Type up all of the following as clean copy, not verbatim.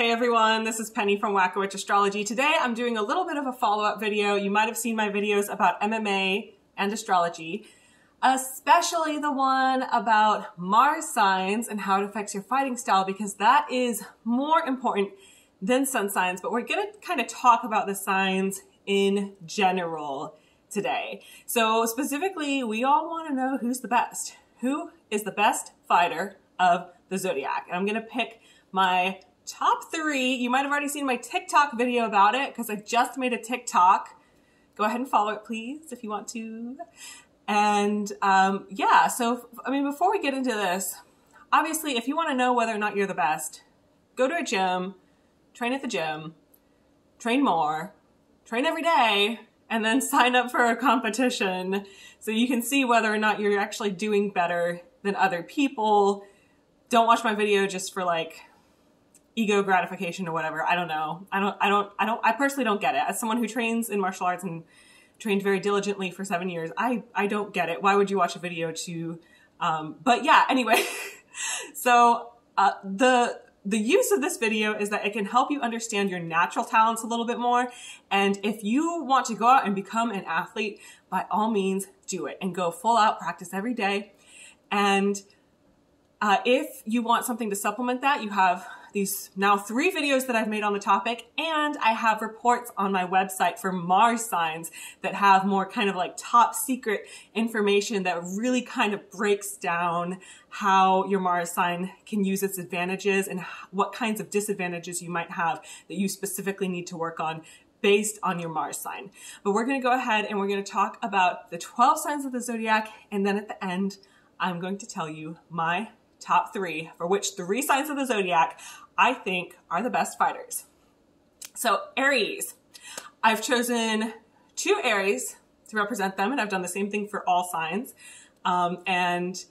Hey everyone, this is Penny from Whackowitch Astrology. Today I'm doing a little bit of a follow-up video. You might have seen my videos about MMA and astrology, especially the one about Mars signs and how it affects your fighting style, because that is more important than sun signs, but we're going to kind of talk about the signs in general today. So specifically, we all want to know who's the best. Who is the best fighter of the Zodiac? And I'm going to pick my top three. You might have already seen my TikTok video about it because I just made a TikTok. Go ahead and follow it, please, if you want to. And yeah, so I mean, before we get into this, obviously, if you want to know whether or not you're the best, go to a gym, train at the gym, train more, train every day, and then sign up for a competition so you can see whether or not you're actually doing better than other people. Don't watch my video just for like ego gratification or whatever. I don't know. I personally don't get it. As someone who trains in martial arts and trained very diligently for 7 years, I don't get it. Why would you watch a video to, but yeah, anyway. So the use of this video is that it can help you understand your natural talents a little bit more. And if you want to go out and become an athlete, by all means do it and go full out, practice every day. And if you want something to supplement that, you have these now 3 videos that I've made on the topic, and I have reports on my website for Mars signs that have more kind of like top secret information that really kind of breaks down how your Mars sign can use its advantages and what kinds of disadvantages you might have that you specifically need to work on based on your Mars sign. But we're going to go ahead and we're going to talk about the 12 signs of the Zodiac, and then at the end, I'm going to tell you my top 3 for which 3 signs of the Zodiac I think are the best fighters. So Aries, I've chosen 2 Aries to represent them, and I've done the same thing for all signs. And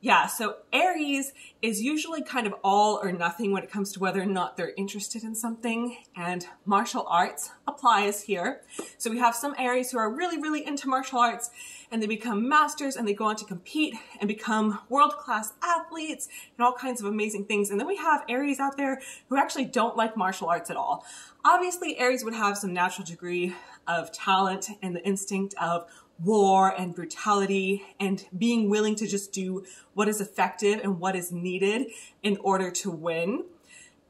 yeah, so Aries is usually kind of all or nothing when it comes to whether or not they're interested in something, and martial arts applies here. So we have some Aries who are really, really into martial arts, and they become masters and they go on to compete and become world-class athletes and all kinds of amazing things. And then we have Aries out there who actually don't like martial arts at all. Obviously, Aries would have some natural degree of talent and the instinct of war and brutality and being willing to just do what is effective and what is needed in order to win.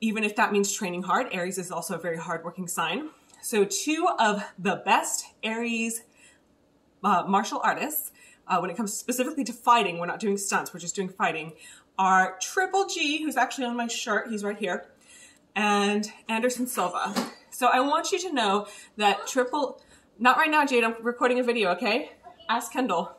Even if that means training hard, Aries is also a very hardworking sign. So 2 of the best Aries martial artists, when it comes specifically to fighting, we're not doing stunts, we're just doing fighting, are Triple G, who's actually on my shirt, he's right here, and Anderson Silva. So I want you to know that not right now, Jade, I'm recording a video, okay? Ask Kendall.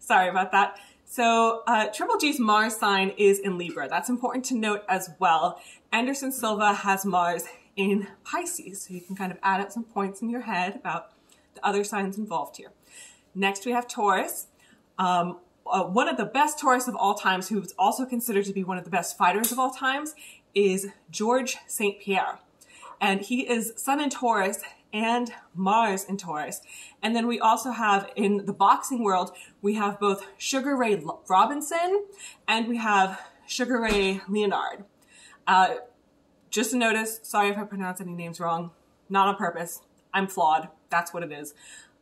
Sorry about that. So Triple G's Mars sign is in Libra. That's important to note as well. Anderson Silva has Mars in Pisces, so you can kind of add up some points in your head about the other signs involved here. Next, we have Taurus. One of the best Taurus of all times, who is also considered to be one of the best fighters of all times, is George Saint Pierre. And he is Sun in Taurus and Mars in Taurus. And then we also have, in the boxing world, we have both Sugar Ray Robinson and we have Sugar Ray Leonard. Just a notice, sorry if I pronounce any names wrong. Not on purpose. I'm flawed. That's what it is.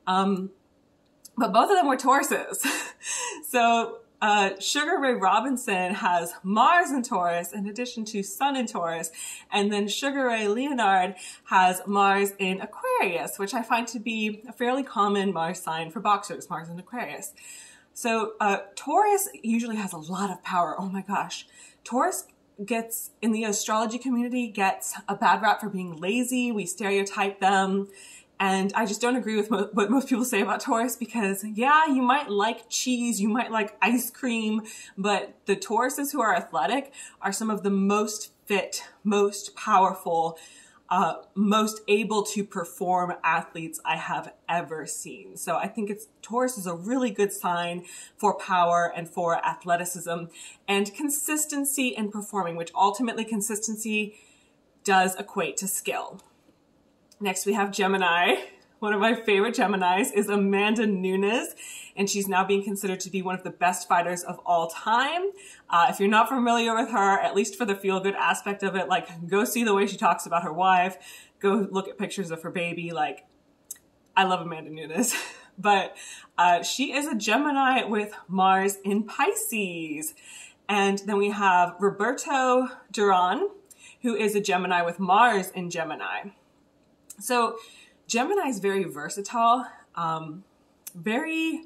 But both of them were Tauruses. So Sugar Ray Robinson has Mars in Taurus in addition to Sun in Taurus, and then Sugar Ray Leonard has Mars in Aquarius, which I find to be a fairly common Mars sign for boxers, Mars in Aquarius. So Taurus usually has a lot of power. Oh my gosh. Taurus gets, in the astrology community, gets a bad rap for being lazy. We stereotype them. And I just don't agree with what most people say about Taurus, because yeah, you might like cheese, you might like ice cream, but the Tauruses who are athletic are some of the most fit, most powerful, most able to perform athletes I have ever seen. So I think Taurus is a really good sign for power and for athleticism and consistency in performing, which ultimately consistency does equate to skill. Next, we have Gemini. One of my favorite Geminis is Amanda Nunes, and she's now being considered to be one of the best fighters of all time. If you're not familiar with her, at least for the feel-good aspect of it, like, go see the way she talks about her wife. Go look at pictures of her baby. Like, I love Amanda Nunes. But she is a Gemini with Mars in Pisces. And then we have Roberto Duran, who is a Gemini with Mars in Gemini. So Gemini is very versatile, very,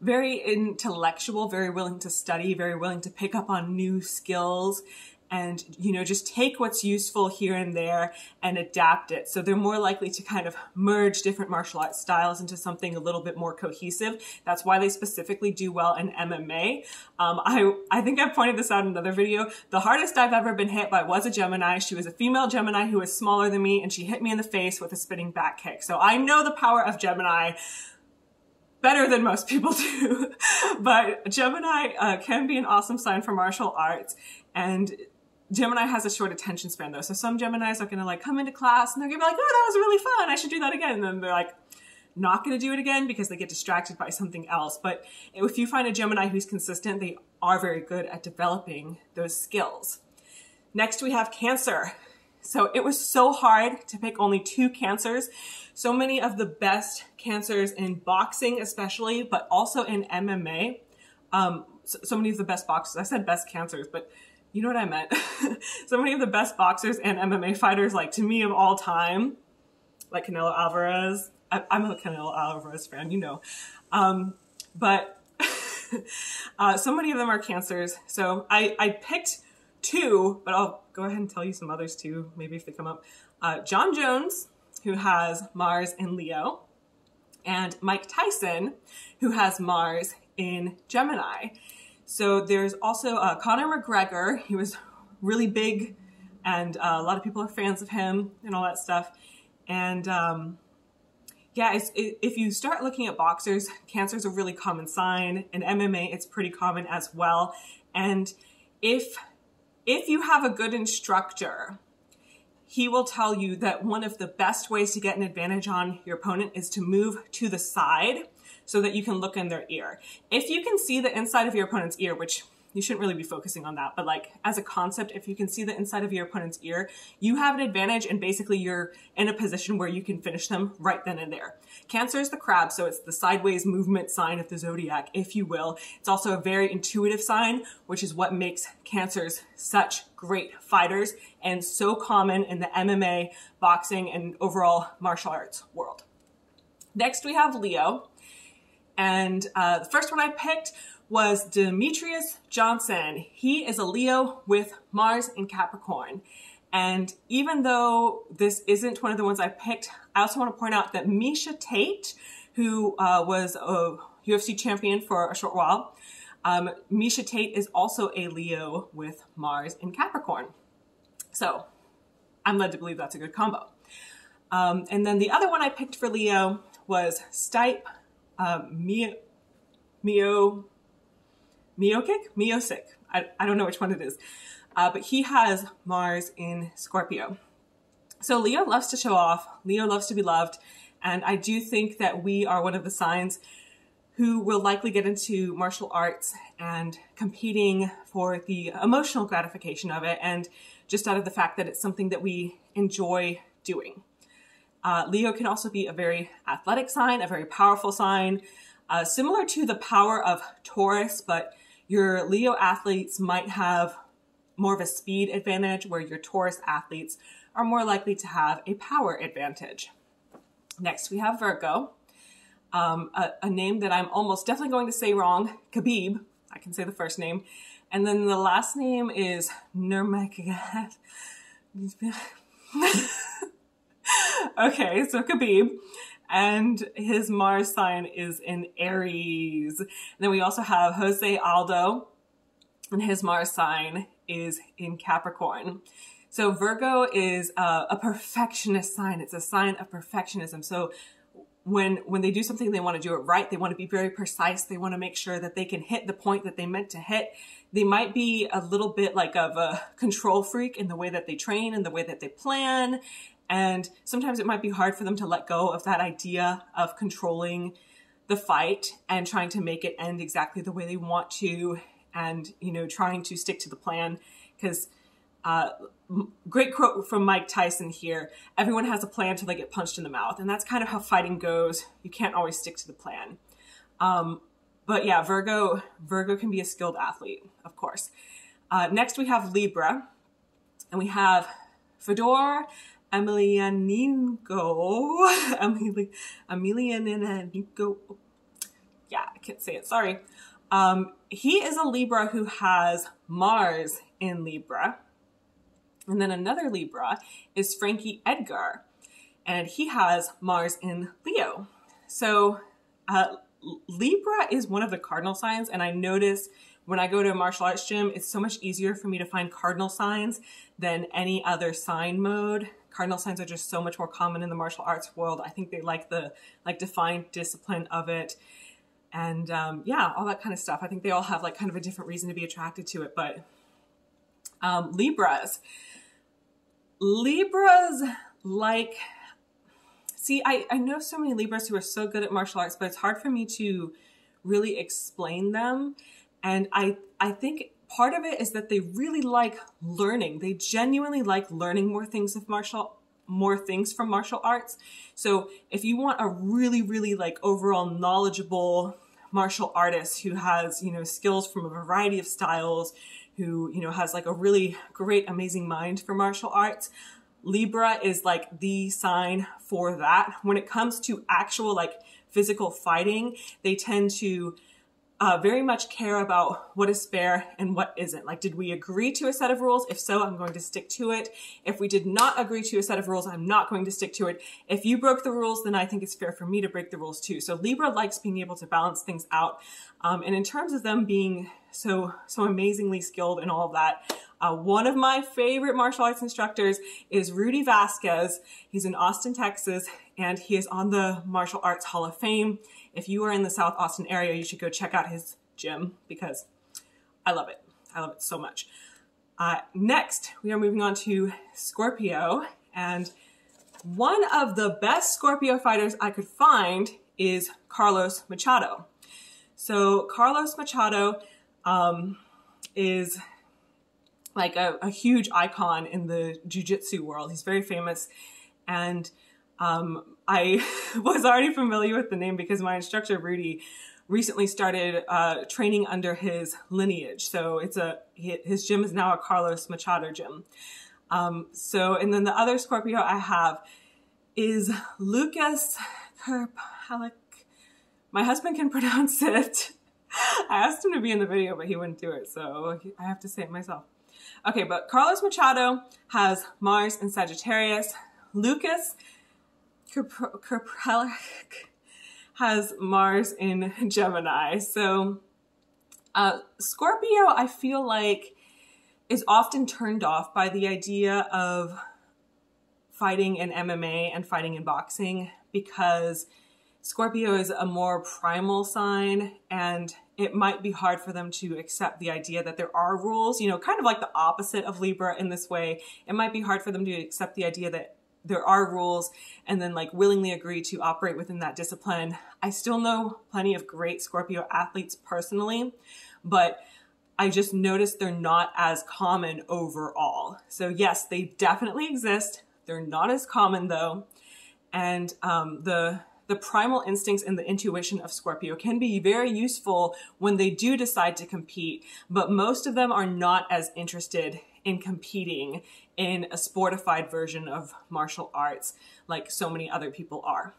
very intellectual, very willing to study, very willing to pick up on new skills and, you know, just take what's useful here and there and adapt it. So they're more likely to kind of merge different martial arts styles into something a little bit more cohesive. That's why they specifically do well in MMA. I think I pointed this out in another video. The hardest I've ever been hit by was a Gemini. She was a female Gemini who was smaller than me, and she hit me in the face with a spinning back kick. So I know the power of Gemini better than most people do. But Gemini can be an awesome sign for martial arts, and Gemini has a short attention span, though. So some Geminis are going to like come into class and they're going to be like, oh, that was really fun. I should do that again. And then they're like, not going to do it again because they get distracted by something else. But if you find a Gemini who's consistent, they are very good at developing those skills. Next, we have Cancer. So it was so hard to pick only two Cancers. So many of the best Cancers in boxing, especially, but also in MMA. So many of the best boxers. I said best Cancers, but you know what I meant. So many of the best boxers and MMA fighters, like, to me, of all time, like Canelo Alvarez. I'm a Canelo Alvarez fan, you know. So many of them are Cancers. So I picked two, but I'll go ahead and tell you some others too, maybe if they come up. Jon Jones, who has Mars in Leo, and Mike Tyson, who has Mars in Gemini. So there's also Conor McGregor. He was really big, and a lot of people are fans of him and all that stuff. And yeah, if you start looking at boxers, Cancer is a really common sign. In MMA, it's pretty common as well. And if you have a good instructor, he will tell you that one of the best ways to get an advantage on your opponent is to move to the side so that you can look in their ear. If you can see the inside of your opponent's ear, which you shouldn't really be focusing on that, but like as a concept, if you can see the inside of your opponent's ear, you have an advantage, and basically you're in a position where you can finish them right then and there. Cancer is the crab, so it's the sideways movement sign of the zodiac, if you will. It's also a very intuitive sign, which is what makes Cancers such great fighters and so common in the MMA, boxing, and overall martial arts world. Next, we have Leo. And the first one I picked was Demetrius Johnson. He is a Leo with Mars in Capricorn. And even though this isn't one of the ones I picked, I also want to point out that Miesha Tate, who was a UFC champion for a short while, Miesha Tate is also a Leo with Mars in Capricorn. So I'm led to believe that's a good combo. And then the other one I picked for Leo was Stipe. Miosic. I don't know which one it is, but he has Mars in Scorpio. So Leo loves to show off. Leo loves to be loved. And I do think that we are one of the signs who will likely get into martial arts and competing for the emotional gratification of it, and just out of the fact that it's something that we enjoy doing. Leo can also be a very athletic sign, a very powerful sign, similar to the power of Taurus, but your Leo athletes might have more of a speed advantage, where your Taurus athletes are more likely to have a power advantage. Next, we have Virgo, a name that I'm almost definitely going to say wrong, Khabib. I can say the first name. And then the last name is Nurmagomedov. Okay, so Khabib, and his Mars sign is in Aries. And then we also have Jose Aldo, and his Mars sign is in Capricorn. So Virgo is a perfectionist sign. It's a sign of perfectionism. So when they do something, they want to do it right. They want to be very precise. They want to make sure that they can hit the point that they meant to hit. They might be a little bit like of a control freak in the way that they train and the way that they plan. And sometimes it might be hard for them to let go of that idea of controlling the fight and trying to make it end exactly the way they want to, and, you know, trying to stick to the plan. Because great quote from Mike Tyson here, everyone has a plan till they get punched in the mouth. And that's kind of how fighting goes. You can't always stick to the plan. But yeah, Virgo can be a skilled athlete, of course. Next we have Libra, and we have Fedor Emelianenko. Yeah, I can't say it, sorry. He is a Libra who has Mars in Libra. And then another Libra is Frankie Edgar, and he has Mars in Leo. So Libra is one of the cardinal signs, and I notice when I go to a martial arts gym, it's so much easier for me to find cardinal signs than any other sign mode. Cardinal signs are just so much more common in the martial arts world. I think they like the defined discipline of it. And yeah, all that kind of stuff. I think they all have like kind of a different reason to be attracted to it. But Libras like, see, I know so many Libras who are so good at martial arts, but it's hard for me to really explain them. And I think part of it is that they really like learning. They genuinely like learning more things from martial arts. So if you want a really, really like overall knowledgeable martial artist who has, you know, skills from a variety of styles, who, you know, has like a really great, amazing mind for martial arts, Libra is like the sign for that. When it comes to actual like physical fighting, they tend to very much care about what is fair and what isn't. Like, did we agree to a set of rules? If so, I'm going to stick to it. If we did not agree to a set of rules, I'm not going to stick to it. If you broke the rules, then I think it's fair for me to break the rules too. So Libra likes being able to balance things out. And in terms of them being so amazingly skilled and all that, one of my favorite martial arts instructors is Rudy Vasquez. He's in Austin, Texas, and he is on the Martial Arts Hall of Fame. If you are in the South Austin area, you should go check out his gym because I love it. I love it so much. Next, we are moving on to Scorpio, and one of the best Scorpio fighters I could find is Carlos Machado. So Carlos Machado is like a huge icon in the jiu-jitsu world. He's very famous, and I was already familiar with the name because my instructor, Rudy, recently started training under his lineage. So it's his gym is now a Carlos Machado gym. And then the other Scorpio I have is Lucas Kaprelak. My husband can pronounce it. I asked him to be in the video, but he wouldn't do it, so I have to say it myself. Okay, but Carlos Machado has Mars in Sagittarius. Lucas Kaprelak has Mars in Gemini. So Scorpio, I feel like, is often turned off by the idea of fighting in MMA and fighting in boxing because Scorpio is a more primal sign, and it might be hard for them to accept the idea that there are rules, you know, kind of like the opposite of Libra in this way. It might be hard for them to accept the idea that there are rules and then like willingly agree to operate within that discipline. I still know plenty of great Scorpio athletes personally, but I just noticed they're not as common overall. So yes, they definitely exist. They're not as common though. And the primal instincts and the intuition of Scorpio can be very useful when they do decide to compete, but most of them are not as interested in competing in a sportified version of martial arts like so many other people are.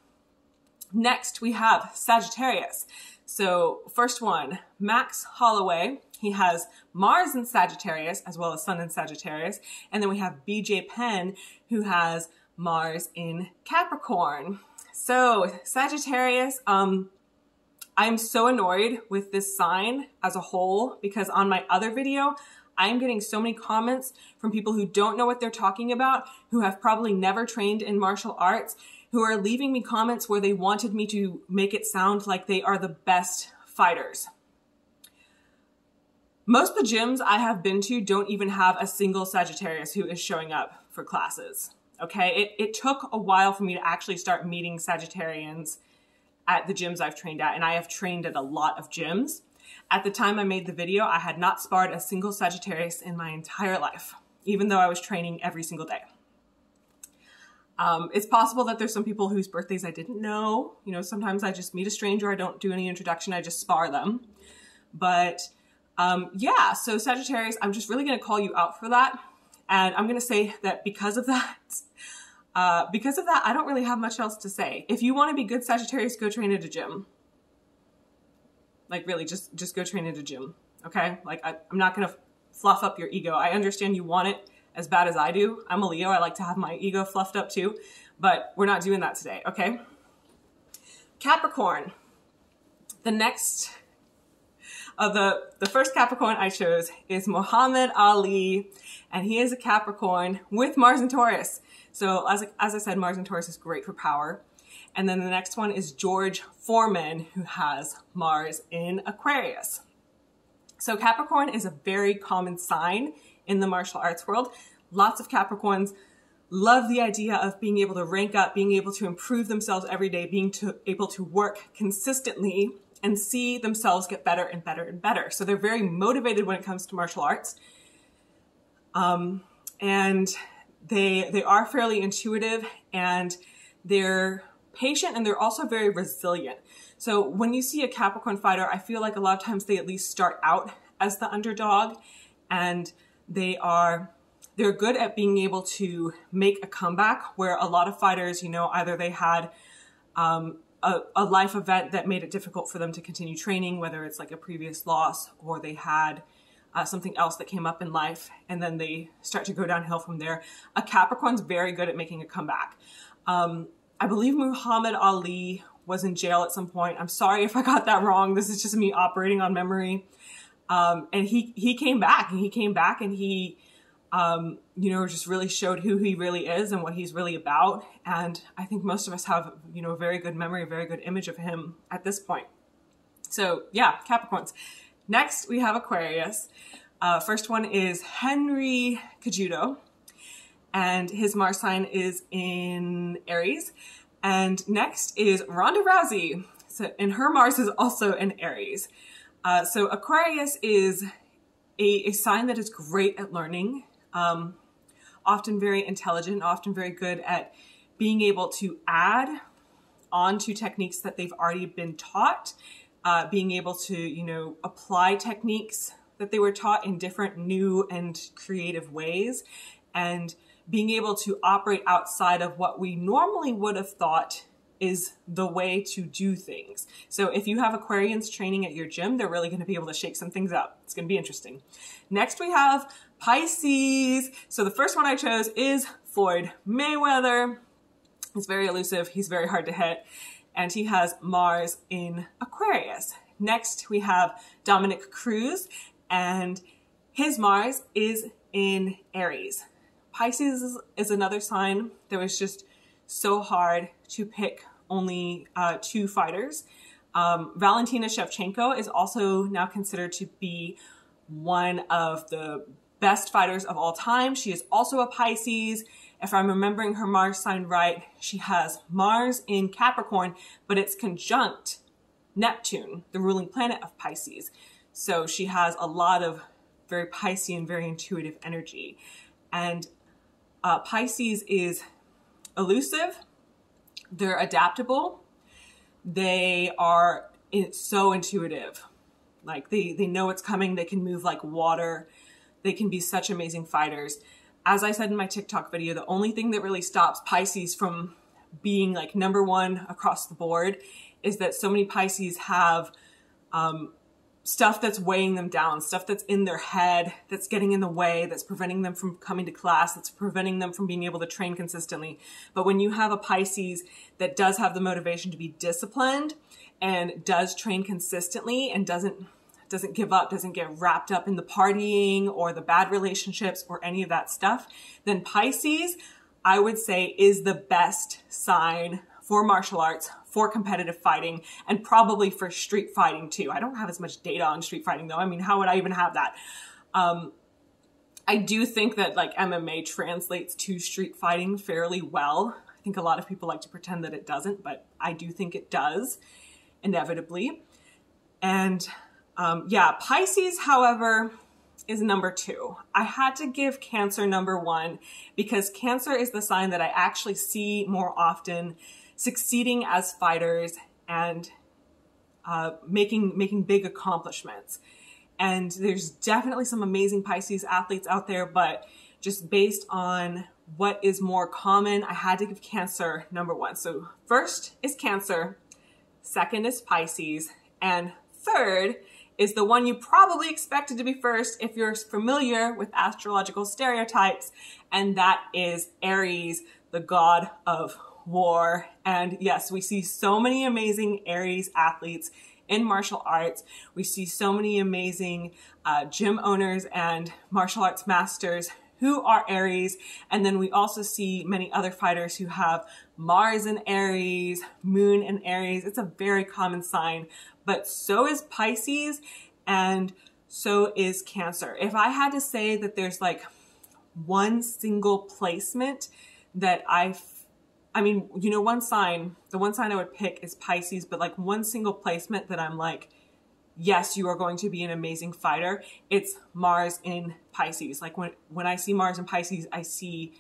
Next, we have Sagittarius. So first one, Max Holloway. He has Mars in Sagittarius as well as Sun in Sagittarius. And then we have BJ Penn, who has Mars in Capricorn. So Sagittarius, I'm so annoyed with this sign as a whole because on my other video, I'm getting so many comments from people who don't know what they're talking about, who have probably never trained in martial arts, who are leaving me comments where they wanted me to make it sound like they are the best fighters. Most of the gyms I have been to don't even have a single Sagittarius who is showing up for classes. Okay. It took a while for me to actually start meeting Sagittarians at the gyms I've trained at. And I have trained at a lot of gyms. At the time I made the video, I had not sparred a single Sagittarius in my entire life, even though I was training every single day. It's possible that there's some people whose birthdays I didn't know. You know, sometimes I just meet a stranger. I don't do any introduction. I just spar them. But yeah, so Sagittarius, I'm just really going to call you out for that. And I'm going to say that because of that, I don't really have much else to say. If you want to be good Sagittarius, go train at a gym. Like really, just go train at a gym, okay? Like I'm not going to fluff up your ego. I understand you want it as bad as I do. I'm a Leo. I like to have my ego fluffed up too, but we're not doing that today, okay? Capricorn. The next of the first Capricorn I chose is Muhammad Ali, and he is a Capricorn with Mars and Taurus. So as I said, Mars and Taurus is great for power. And then the next one is George Foreman, who has Mars in Aquarius. So Capricorn is a very common sign in the martial arts world. Lots of Capricorns love the idea of being able to rank up, being able to improve themselves every day, being able to work consistently and see themselves get better and better and better. So they're very motivated when it comes to martial arts. And they are fairly intuitive, and they're patient, and they're also very resilient. So when you see a Capricorn fighter, I feel like a lot of times they at least start out as the underdog, and they're good at being able to make a comeback, where a lot of fighters, you know, either they had a life event that made it difficult for them to continue training, whether it's like a previous loss, or they had something else that came up in life, and then they start to go downhill from there. A Capricorn's very good at making a comeback. I believe Muhammad Ali was in jail at some point. I'm sorry if I got that wrong. This is just me operating on memory. And he came back, and he, you know, just really showed who he really is and what he's really about. And I think most of us have, you know, a very good memory, a very good image of him at this point. So yeah, Capricorns. Next, we have Aquarius. First one is Henry Cajudo, and his Mars sign is in Aries. And next is Rhonda Rousey, and her Mars is also in Aries. So Aquarius is a sign that is great at learning, often very intelligent, often very good at being able to add on to techniques that they've already been taught, being able to, you know, apply techniques that they were taught in different new and creative ways, and being able to operate outside of what we normally would have thought is the way to do things. So if you have Aquarians training at your gym, they're really going to be able to shake some things up. It's going to be interesting. Next, we have Pisces. So the first one I chose is Floyd Mayweather. He's very elusive. He's very hard to hit. And he has Mars in Aquarius. Next, we have Dominic Cruz, and his Mars is in Aries. Pisces is another sign that was just so hard to pick only two fighters. Valentina Shevchenko is also now considered to be one of the best fighters of all time. She is also a Pisces. If I'm remembering her Mars sign right, she has Mars in Capricorn, but it's conjunct Neptune, the ruling planet of Pisces. So she has a lot of very Piscean, very intuitive energy. And Pisces is elusive. They're adaptable. They are so intuitive. Like they know what's coming. They can move like water. They can be such amazing fighters. As I said in my TikTok video, the only thing that really stops Pisces from being like number one across the board is that so many Pisces have stuff that's weighing them down, stuff that's in their head, that's getting in the way, that's preventing them from coming to class, that's preventing them from being able to train consistently. But when you have a Pisces that does have the motivation to be disciplined and does train consistently and doesn't give up, doesn't get wrapped up in the partying or the bad relationships or any of that stuff, then Pisces, I would say, is the best sign for martial arts, for competitive fighting, and probably for street fighting too. I don't have as much data on street fighting though. I mean, how would I even have that? I do think that like MMA translates to street fighting fairly well. I think a lot of people like to pretend that it doesn't, but I do think it does, inevitably. And yeah, Pisces, however, is number two. I had to give Cancer number one because Cancer is the sign that I actually see more often succeeding as fighters and making big accomplishments. And there's definitely some amazing Pisces athletes out there, but just based on what is more common, I had to give Cancer number one. So first is Cancer, second is Pisces, and third is the one you probably expected to be first if you're familiar with astrological stereotypes, and that is Aries, the god of war. And yes, we see so many amazing Aries athletes in martial arts. We see so many amazing gym owners and martial arts masters who are Aries. And then we also see many other fighters who have Mars in Aries, Moon in Aries. It's a very common sign, but so is Pisces and so is Cancer. If I had to say that there's like one single placement that I mean, you know, one sign, the one sign I would pick is Pisces, but like one single placement that I'm like, yes, you are going to be an amazing fighter, it's Mars in Pisces. Like when I see Mars in Pisces, I see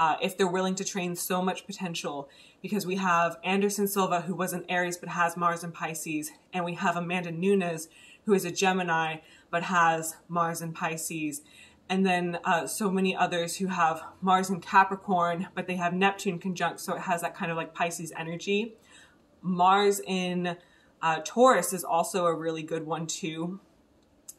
if they're willing to train, so much potential, because we have Anderson Silva, who was an Aries but has Mars in Pisces, and we have Amanda Nunes, who is a Gemini but has Mars in Pisces. And then so many others who have Mars in Capricorn, but they have Neptune conjunct, so it has that kind of like Pisces energy. Mars in Taurus is also a really good one too.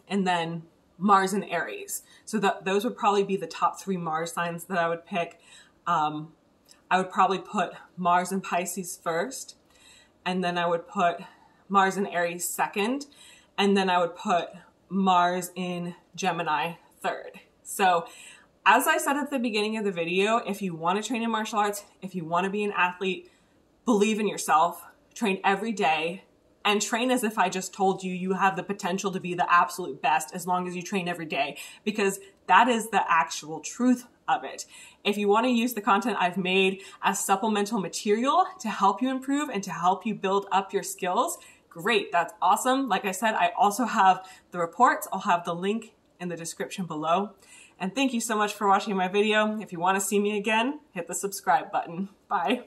And then Mars in Aries. So those would probably be the top three Mars signs that I would pick. I would probably put Mars in Pisces first, and then I would put Mars in Aries second, and then I would put Mars in Gemini third. So as I said at the beginning of the video, if you want to train in martial arts, if you want to be an athlete, believe in yourself, train every day, and train as if I just told you, you have the potential to be the absolute best as long as you train every day, because that is the actual truth of it. If you want to use the content I've made as supplemental material to help you improve and to help you build up your skills, great, that's awesome. Like I said, I also have the reports. I'll have the link in the description below. And thank you so much for watching my video. If you want to see me again, hit the subscribe button. Bye.